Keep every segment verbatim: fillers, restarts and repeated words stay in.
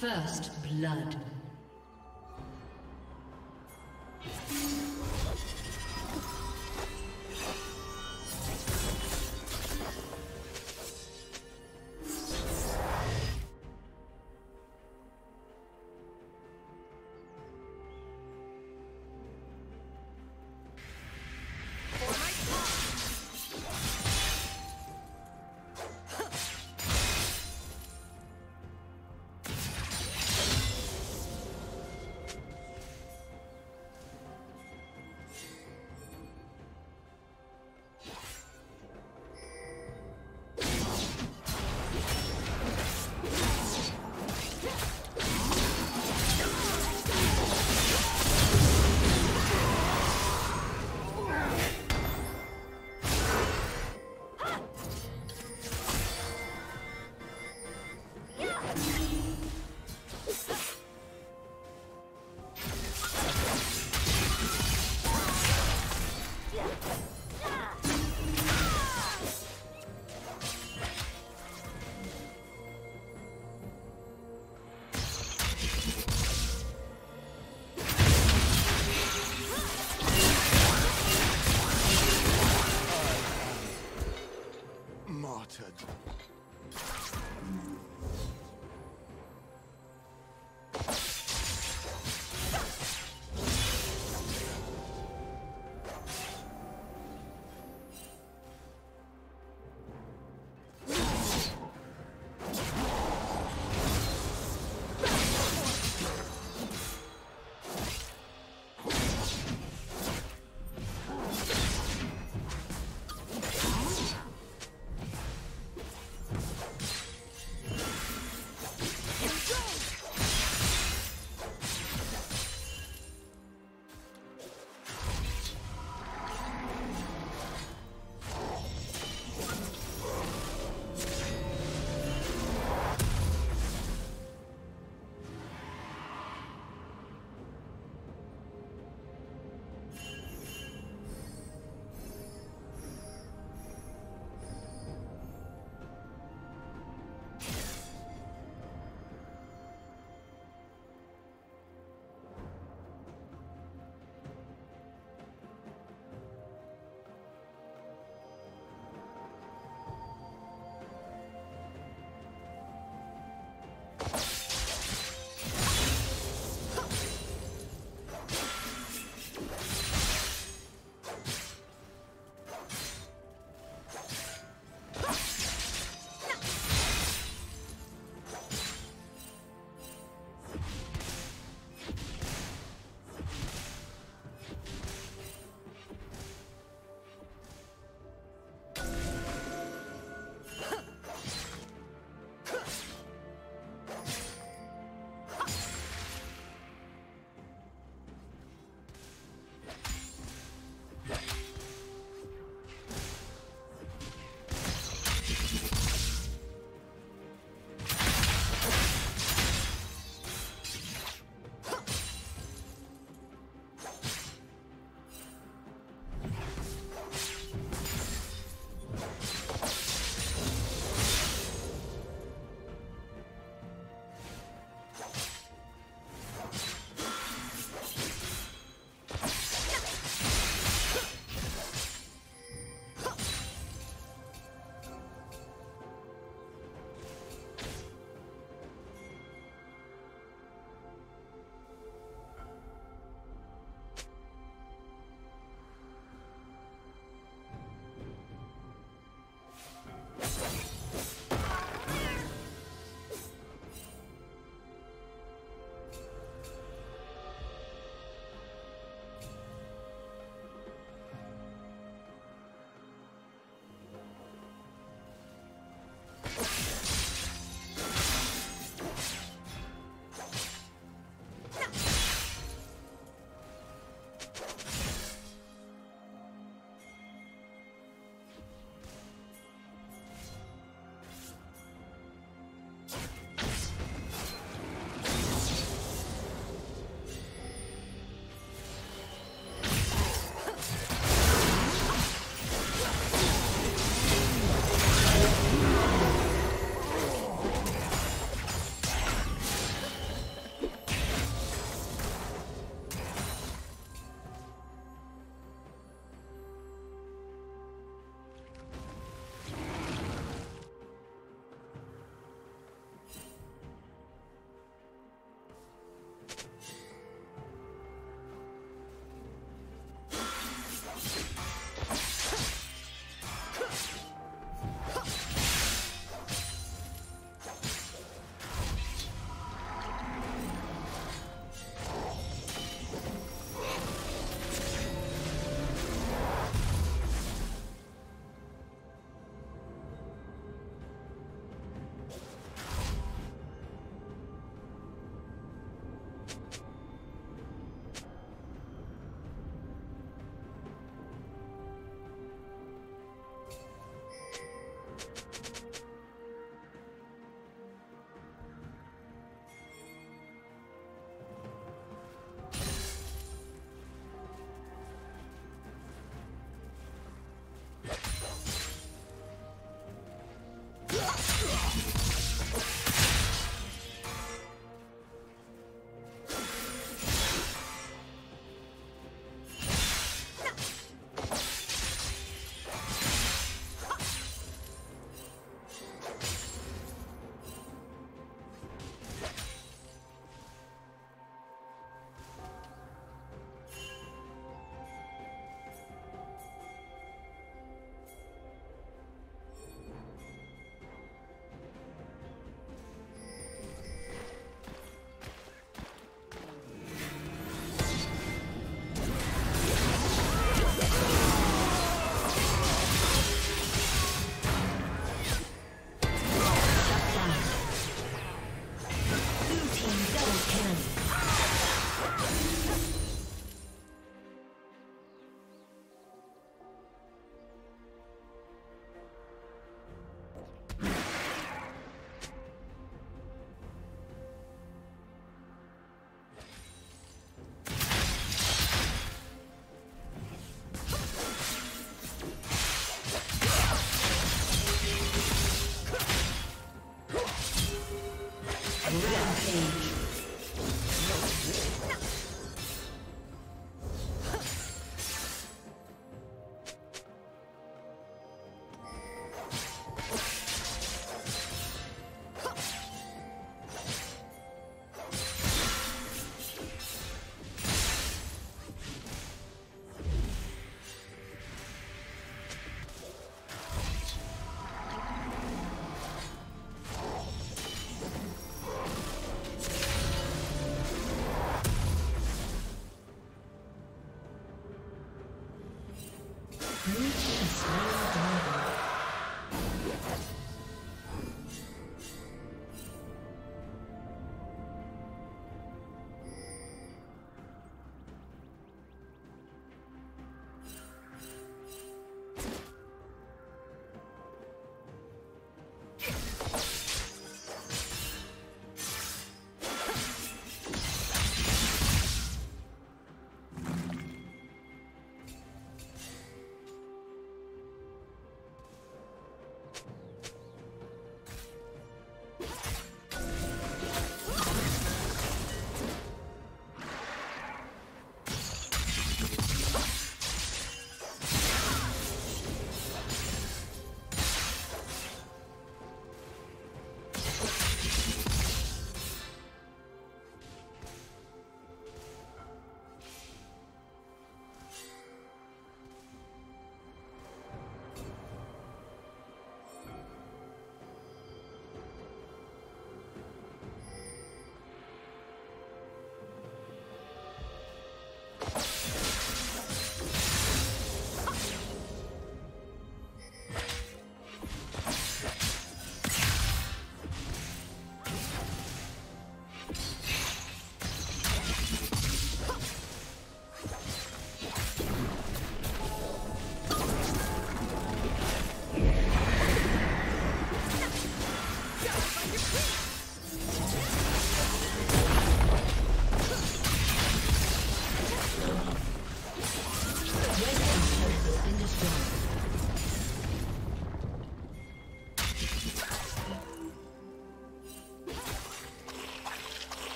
First blood.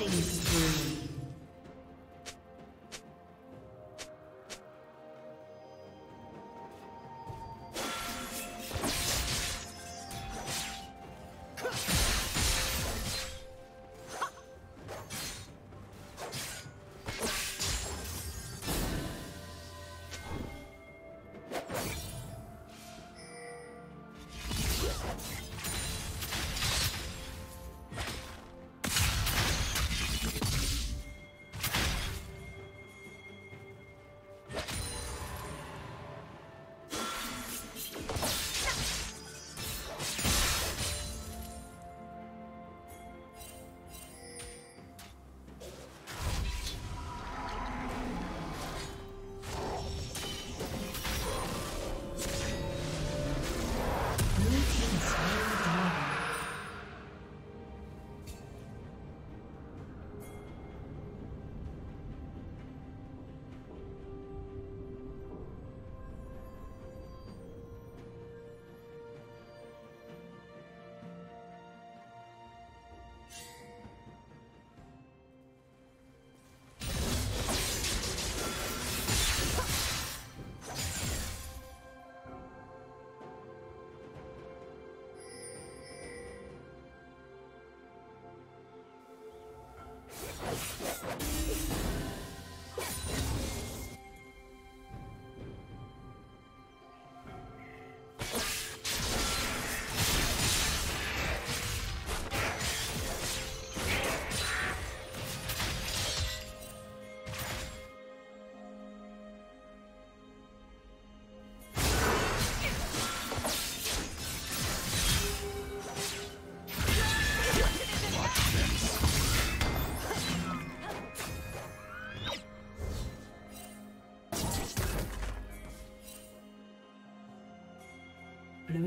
Killing spree. Blue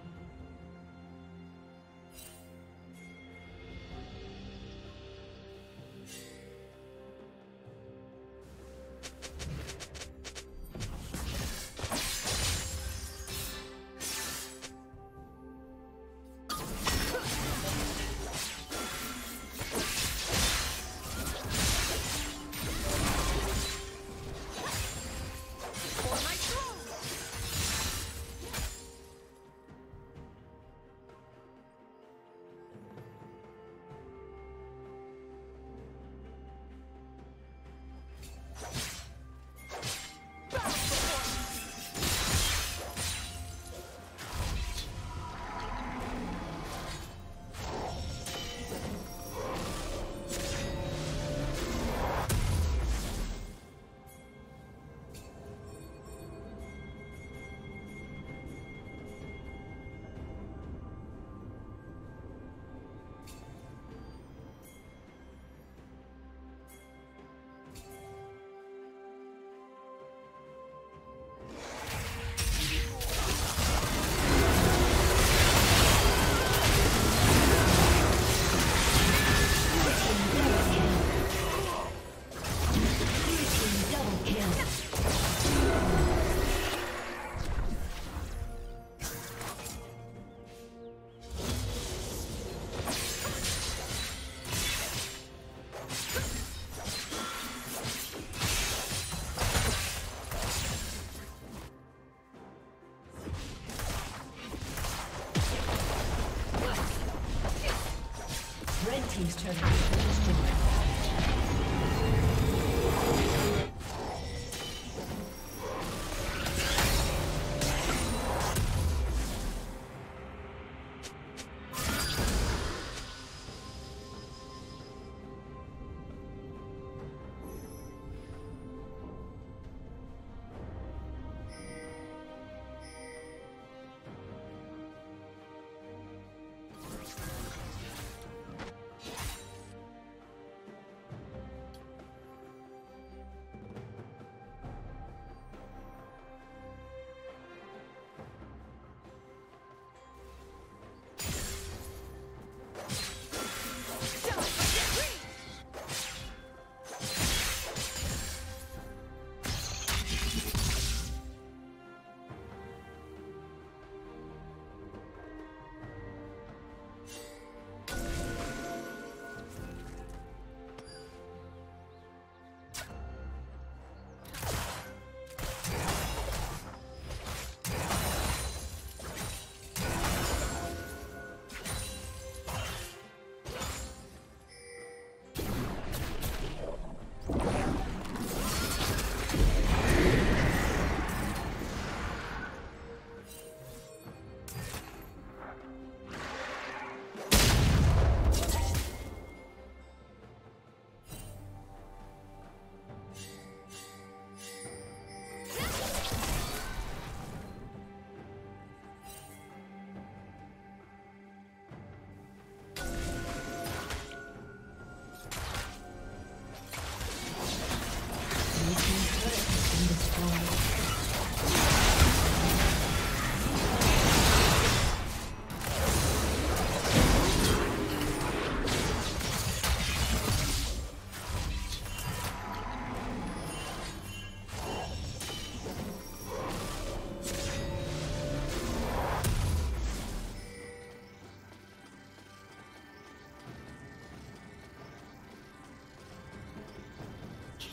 Please turn it.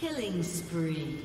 Killing spree.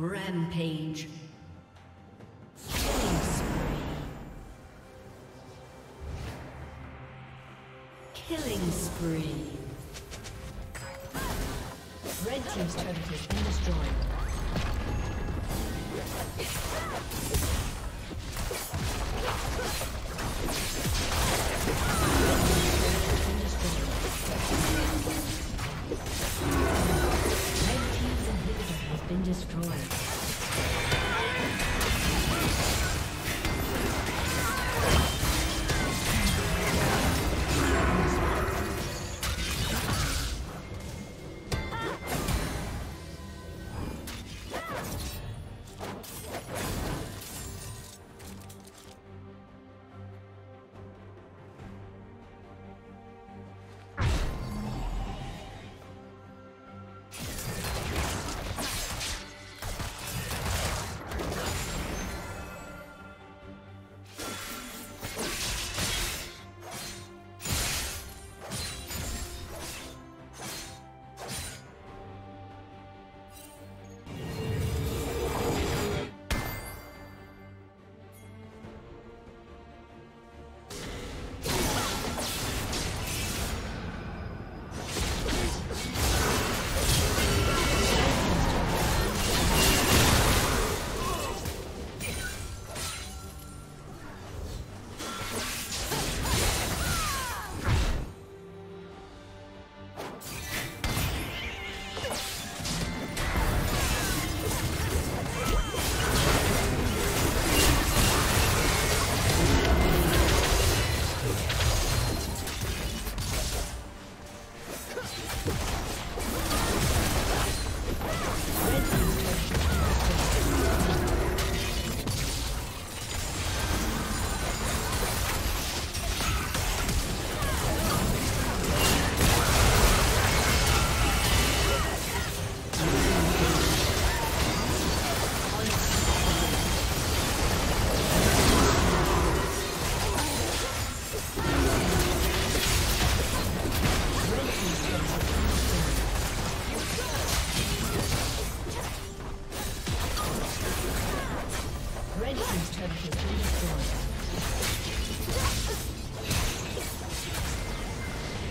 Rampage. Killing spree. Killing spree. Red team's turret has been destroyed. Red team's inhibitor has been destroyed.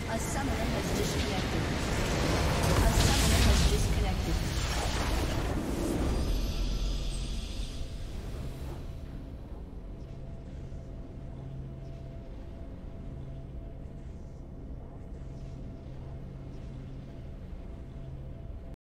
A summoner has disconnected.